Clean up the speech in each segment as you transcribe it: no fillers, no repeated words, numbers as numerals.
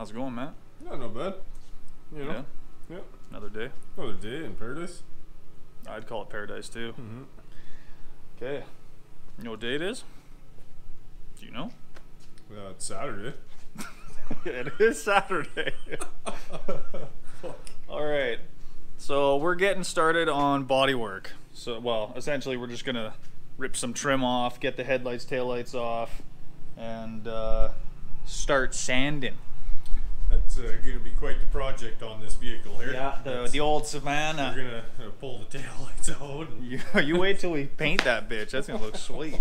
How's it going, Matt? Not bad. You know? Yeah. Yep. Another day. Another day in paradise. I'd call it paradise, too. Mm-hmm. Okay. You know what day it is? Do you know? It's Saturday. It is Saturday. All right. So we're getting started on body work. So, well, essentially we're just going to rip some trim off, get the headlights, taillights off, and start sanding. That's going to be quite the project on this vehicle here. Yeah, the old Savannah. We're going to pull the taillights out. You wait till we paint that bitch. That's going to look sweet.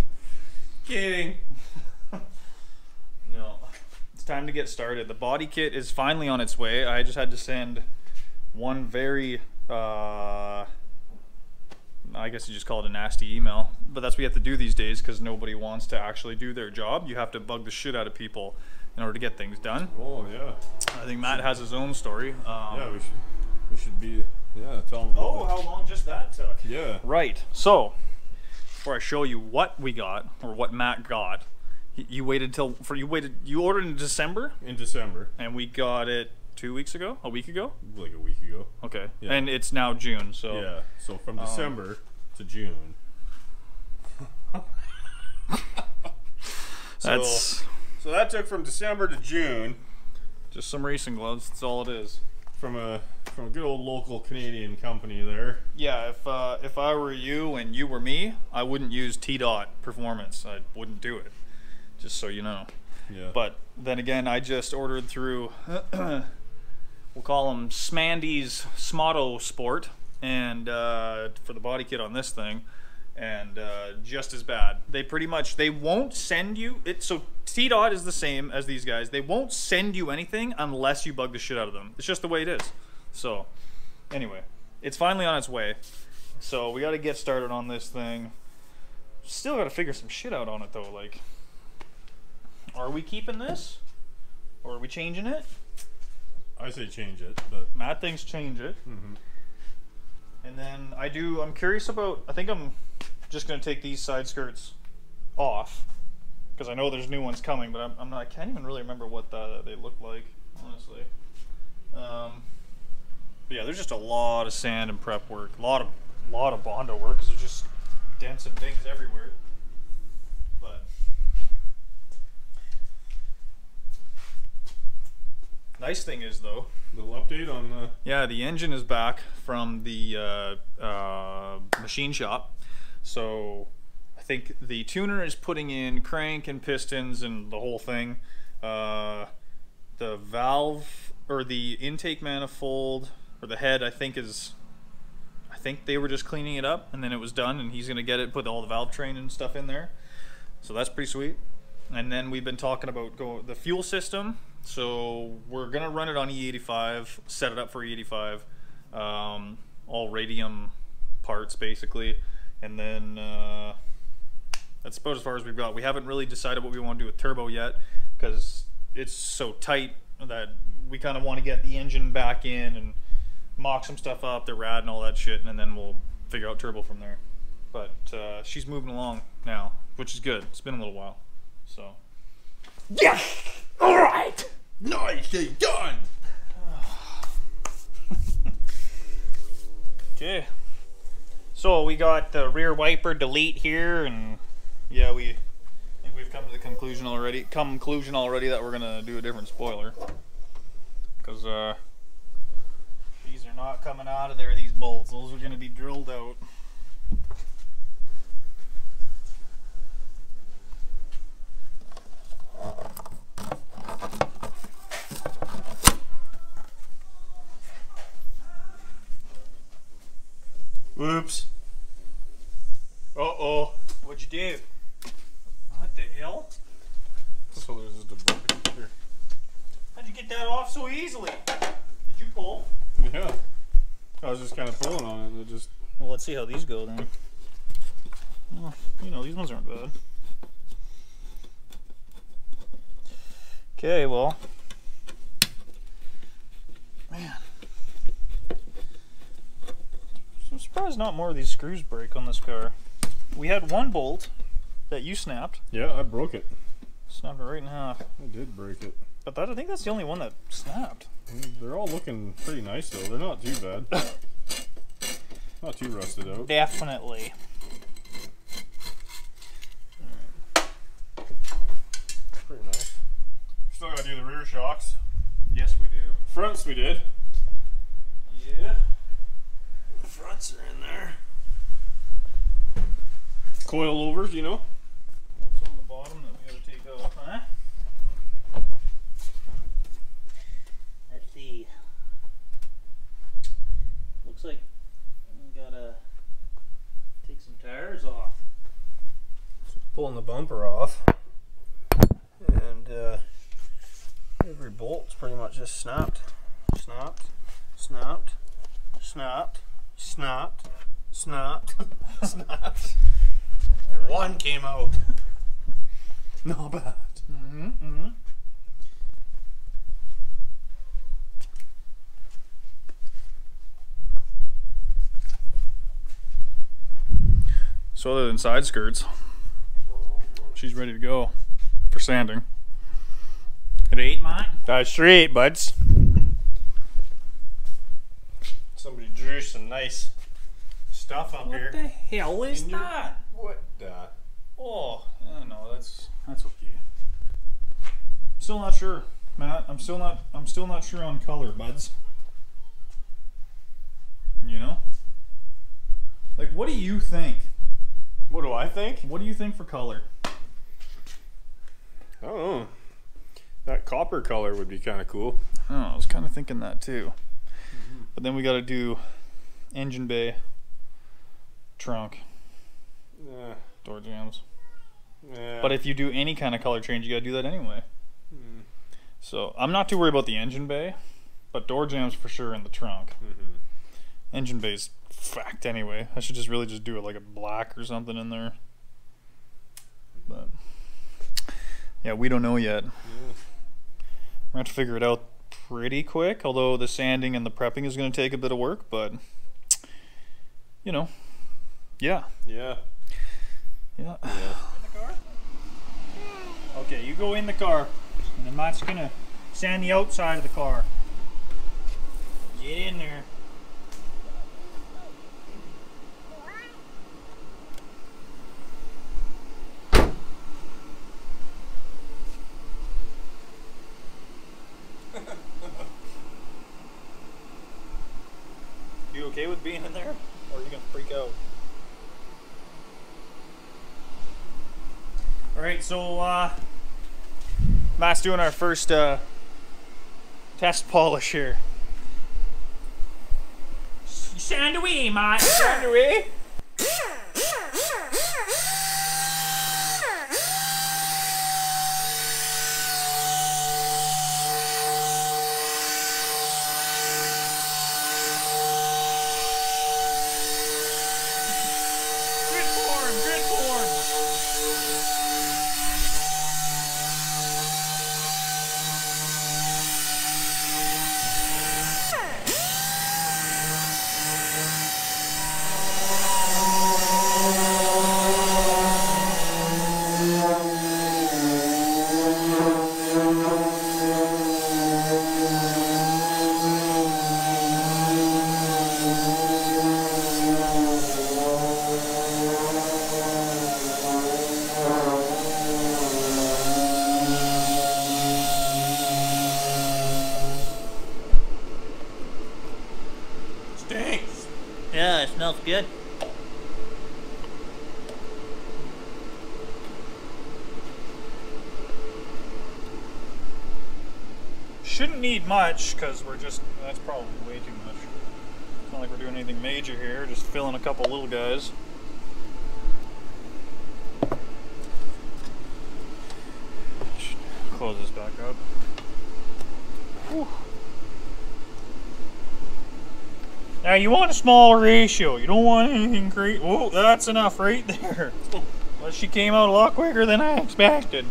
Kidding. No. It's time to get started. The body kit is finally on its way. I just had to send one very, I guess you just call it a nasty email, but that's what you have to do these days because nobody wants to actually do their job. You have to bug the shit out of people in order to get things done. Oh yeah. I think Matt has his own story. Yeah, we should be, yeah, tell him. Oh, how long just that took. Yeah. Right. So, before I show you what we got or what Matt got, you ordered in December? In December. And we got it 2 weeks ago? A week ago? Like a week ago. Okay. Yeah. And it's now June, so. Yeah, so from December to June. So that took from December to June. Just some racing gloves, that's all it is. From a good old local Canadian company there. Yeah, if I were you and you were me, I wouldn't use T Dot Performance. I wouldn't do it. Just so you know. Yeah. But then again, I just ordered through, we'll call them Smandy's Smotto Sport, and for the body kit on this thing, and just as bad. They pretty much, they won't send you, so T-Dot is the same as these guys. They won't send you anything unless you bug the shit out of them. It's just the way it is. So anyway, it's finally on its way. So we got to get started on this thing. Still got to figure some shit out on it though, like. Are we keeping this, or are we changing it? I say change it, but Matt thinks change it. Mm-hmm. And then I'm curious about, I think I'm just going to take these side skirts off, because I know there's new ones coming, but I can't even really remember what they look like, honestly. But yeah, there's just a lot of sand and prep work, a lot of Bondo work, because there's just dents and dings everywhere. Nice thing is though, little update on the the engine is back from the machine shop. So I think the tuner is putting in crank and pistons and the whole thing. The valve or the intake manifold or the head, I think they were just cleaning it up and then it was done, and he's gonna get it, put all the valve train and stuff in there. So that's pretty sweet. And then we've been talking about the fuel system. So we're gonna run it on E85, set it up for E85, all radium parts basically, and then that's about as far as we've got. We haven't really decided what we want to do with turbo yet because it's so tight that we kind of want to get the engine back in and mock some stuff up, the rad and all that shit, and then we'll figure out turbo from there. But she's moving along now, which is good. It's been a little while, so yeah. All right, nicely done. Okay, so we got the rear wiper delete here, and yeah, I think we've come to the conclusion already. That we're gonna do a different spoiler because these are not coming out of there. These bolts, those are gonna be drilled out. Whoops. Uh-oh. What'd you do? What the hell? So there's just a bucket here. How'd you get that off so easily? Did you pull? Yeah. I was just kind of pulling on it and it just... Well, let's see how these go then. Well, you know, these ones aren't bad. Okay, well... Man. I'm surprised not more of these screws break on this car. We had one bolt that you snapped. Yeah, I broke it. Snapped it right in half. I did break it. But that, I think that's the only one that snapped. They're all looking pretty nice though. They're not too bad. Not too rusted out. Definitely. Pretty nice. Still gotta do the rear shocks. Yes, we do. Fronts we did. Yeah. The fronts are in there. Coil overs, you know. What's on the bottom that we gotta take off, huh? Let's see. Looks like we gotta take some tires off. Pulling the bumper off. And every bolt's pretty much just snapped. Snapped. Snapped. Snapped. Snapped. Snapped. Snapped. One came out. Not bad. Mm-hmm. Mm-hmm. So other than side skirts, she's ready to go for sanding. It ate mine? Sure ate, buds. Somebody drew some nice stuff up here. What the hell is that? What the? Oh, I don't know. That's okay. Still not sure, Matt. I'm still not sure on color, buds. You know? Like, what do you think? What do I think? What do you think for color? I don't know. That copper color would be kind of cool. Oh, I was kind of thinking that too. Mm-hmm. But then we got to do engine bay, trunk, door jams. Yeah. But if you do any kind of color change, you got to do that anyway. Mm. So I'm not too worried about the engine bay, but door jams for sure in the trunk. Mm-hmm. Engine bay's fact anyway. I should just really just do it like a black or something in there. But yeah, we don't know yet. Yeah. We're going to have to figure it out pretty quick, although the sanding and the prepping is going to take a bit of work, but you know, yeah. Yeah. Yeah. Yeah. In the car? Okay, you go in the car, and then Matt's going to sand the outside of the car. Get in there. You okay with being in there, or are you gonna freak out? All right, so Matt's doing our first test polish here. Sand away, Matt. Sand away. Good. Shouldn't need much because we're just, that's probably way too much. It's not like we're doing anything major here, just filling a couple little guys. Should close this back up. Whew. Now you want a small ratio. You don't want anything great. Whoa, that's enough right there. Well, she came out a lot quicker than I expected.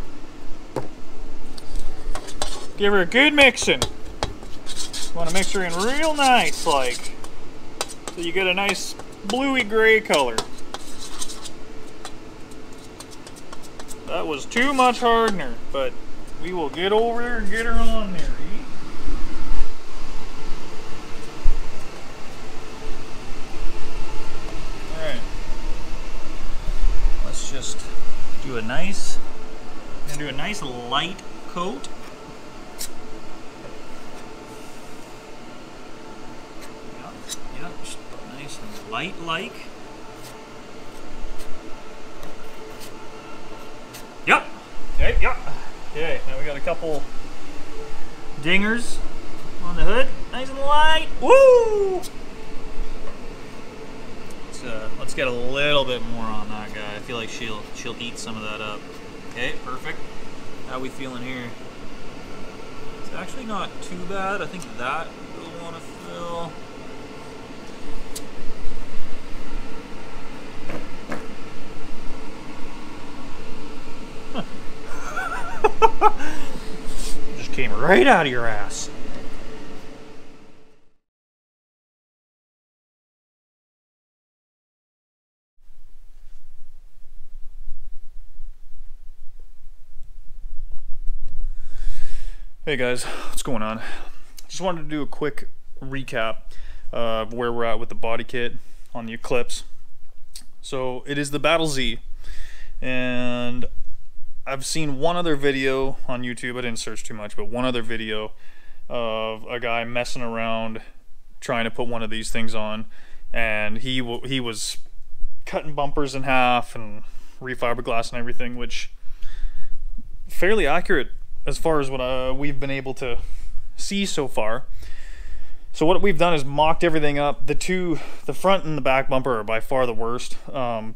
Give her a good mixing. You want to mix her in real nice, like, so you get a nice bluey gray color. That was too much hardener, but We will get over there and get her on there. Alright. Let's just do a nice, light coat. Yep, nice and light-like. Yep. Okay, yep. Okay, now we got a couple dingers on the hood. Nice and light. Woo! Let's get a little bit more on that guy. I feel like she'll eat some of that up. Okay, perfect. How we feeling here? It's actually not too bad. I think that will want to fill. Huh. Just came right out of your ass. Hey guys, what's going on? Just wanted to do a quick recap of where we're at with the body kit on the Eclipse. So it is the Battle Z, and I've seen one other video on YouTube. I didn't search too much, but one other video of a guy messing around trying to put one of these things on, and he was cutting bumpers in half and refiberglass and everything, which fairly accurate as far as what we've been able to see so far. So what we've done is mocked everything up. The front and the back bumper are by far the worst,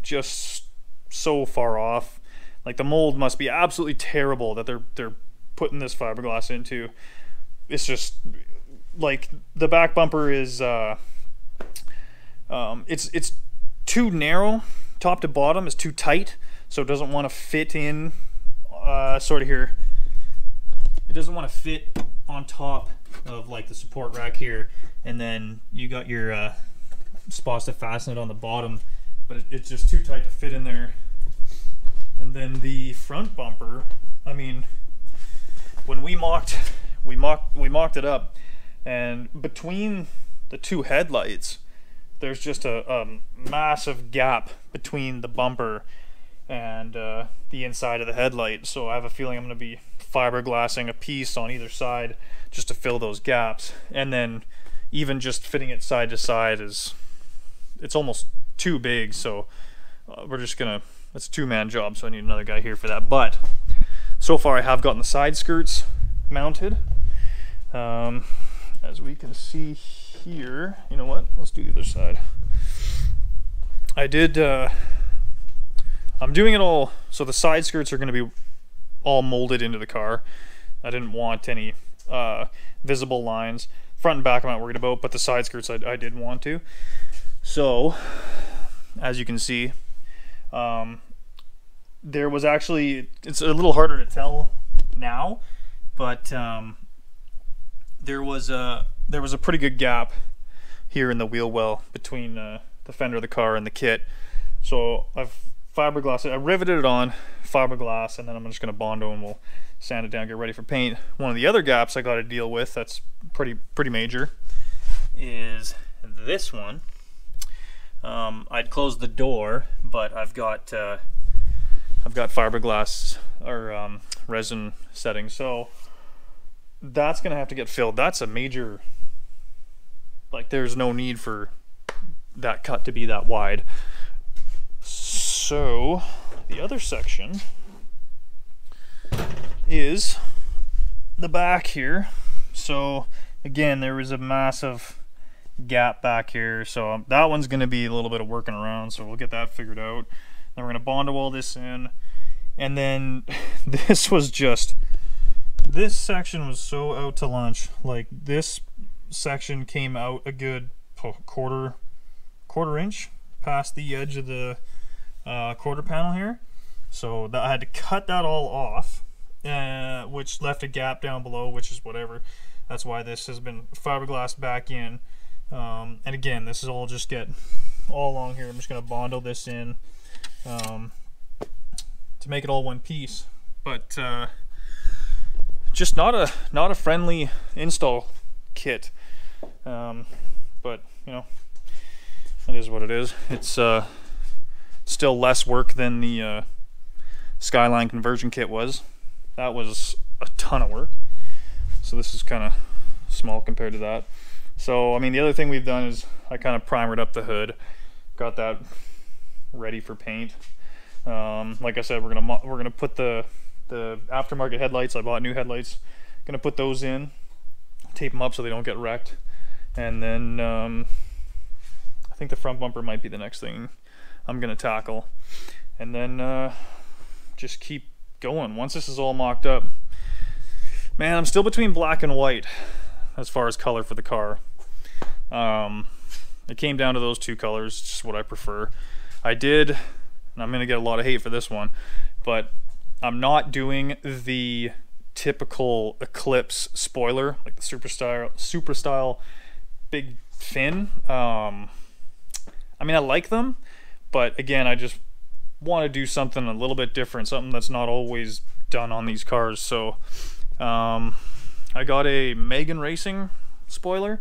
just so far off. Like, the mold must be absolutely terrible that they're putting this fiberglass into. It's just like the back bumper is it's too narrow, top to bottom is too tight, so it doesn't want to fit in sort of here. It doesn't want to fit on top of like the support rack here, and then you got your spots to fasten it on the bottom, but it's just too tight to fit in there. And then the front bumper, I mean, when we mocked it up, and between the two headlights there's just a massive gap between the bumper and the inside of the headlight, so I have a feeling I'm going to be fiberglassing a piece on either side just to fill those gaps. And then even just fitting it side to side is, it's almost too big, so we're just gonna, it's a two-man job, so I need another guy here for that. But so far I have gotten the side skirts mounted, as we can see here. You know what, let's do the other side. I did I'm doing it all, so the side skirts are going to be all molded into the car. I didn't want any visible lines. Front and back I'm not worried about, but the side skirts I did want to. So as you can see, there was actually, it's a little harder to tell now, but there was a pretty good gap here in the wheel well between the fender of the car and the kit. So I've fiberglass, I riveted it on fiberglass, and then I'm just going to Bondo and we'll sand it down, get ready for paint. One of the other gaps I got to deal with that's pretty major is this one. I'd closed the door, but I've got fiberglass or resin setting, so that's going to have to get filled. That's a major, like, there's no need for that cut to be that wide. So the other section is the back here. So again, there was a massive gap back here, so that one's going to be a little bit of working around, so we'll get that figured out. Then we're going to Bondo all this in, and then this was just, this section was so out to lunch. Like, this section came out a good quarter inch past the edge of the quarter panel here, so that I had to cut that all off, which left a gap down below, which is whatever. That's why this has been fiberglassed back in. And again, this is all just get all along here. I'm just going to Bondo this in to make it all one piece. But just not a friendly install kit. But you know, it is what it is. It's still less work than the Skyline conversion kit was. That was a ton of work. So this is kind of small compared to that. So I mean, the other thing we've done is I kind of primered up the hood, got that ready for paint. Like I said, we're gonna put the aftermarket headlights. I bought new headlights. Gonna put those in, tape them up so they don't get wrecked, and then I think the front bumper might be the next thing I'm gonna tackle, and then just keep going. Once this is all mocked up, man, I'm still between black and white as far as color for the car. It came down to those two colors, just what I prefer. I did, and I'm gonna get a lot of hate for this one, but I'm not doing the typical Eclipse spoiler, like the super style big fin. I mean, I like them, but again, I just want to do something a little bit different, something that's not always done on these cars. So I got a Megan Racing spoiler.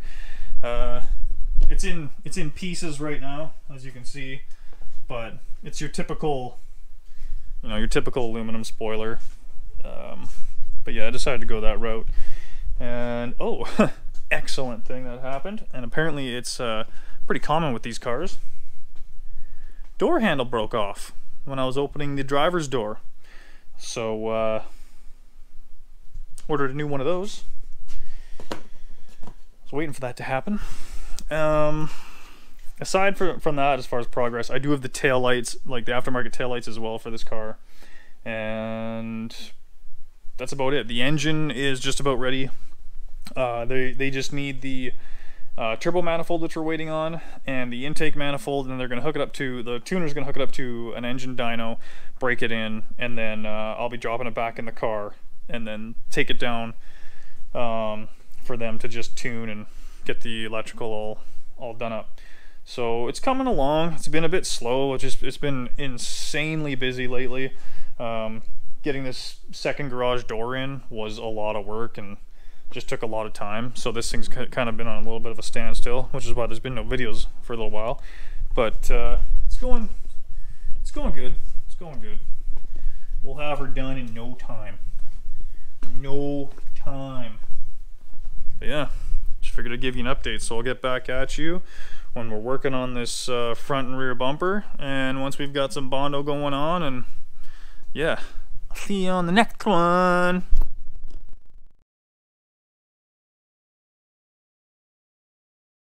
It's in pieces right now, as you can see, but it's your typical, you know, your typical aluminum spoiler. But yeah, I decided to go that route. And oh, excellent thing that happened, and apparently it's pretty common with these cars. Door handle broke off when I was opening the driver's door, so ordered a new one of those. I was waiting for that to happen. Aside from that, as far as progress, I do have the tail lights, like the aftermarket tail lights as well for this car, and that's about it. The engine is just about ready. They just need the turbo manifold, which we're waiting on, and the intake manifold, and they're going to hook it up to, the tuner's going to hook it up to an engine dyno, break it in, and then I'll be dropping it back in the car and then take it down for them to just tune and get the electrical all done up. So it's coming along. It's been a bit slow. It's been insanely busy lately. Getting this second garage door in was a lot of work and just took a lot of time, so this thing's kind of been on a little bit of a standstill, which is why there's been no videos for a little while. But it's going good. It's going good. We'll have her done in no time. No time. But yeah, just figured I'd give you an update. So I'll get back at you when we're working on this front and rear bumper, and once we've got some Bondo going on. And yeah, I'll see you on the next one.